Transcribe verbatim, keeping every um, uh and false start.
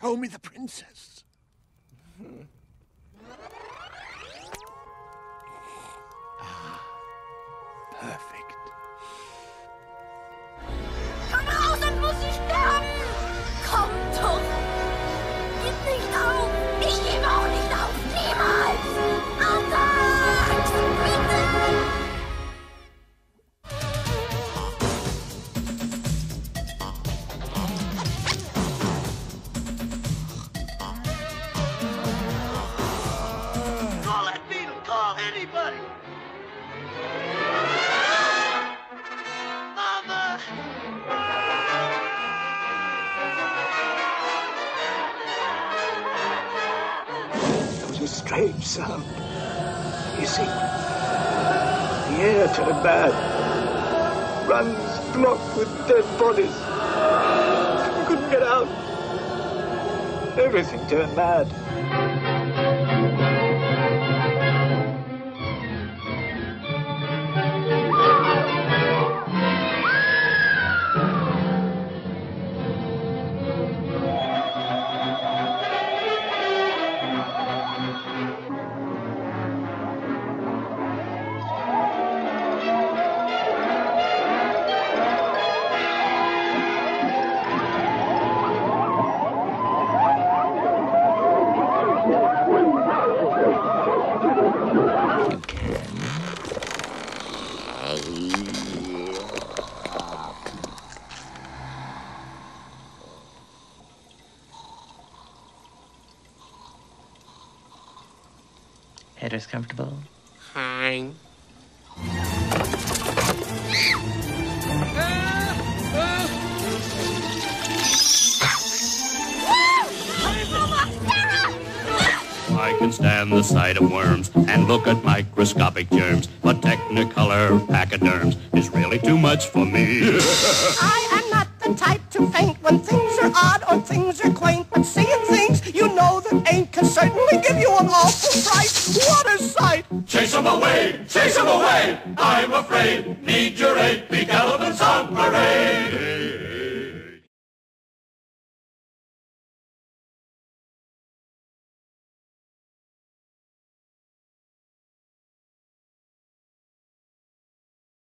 Show me the princess. Ah, perfect. Komm raus, dann muss ich sterben! Komm, Tom! Gib nicht auf! Ich gebe auch nicht auf! Niemals! Andacht! Bitte! Strange sound. You see, the heir to the man runs blocked with dead bodies. We couldn't get out. Everything turned mad. Headers comfortable? Fine. I can stand the sight of worms and look at microscopic germs, but Technicolor pachyderms is really too much for me. I am not the type to faint when things are odd or things are quaint, but seeing things you know that ain't can certainly give you an awful fright. What a sight! Chase 'em away! Chase 'em away! I'm afraid, need your aid, be galloping.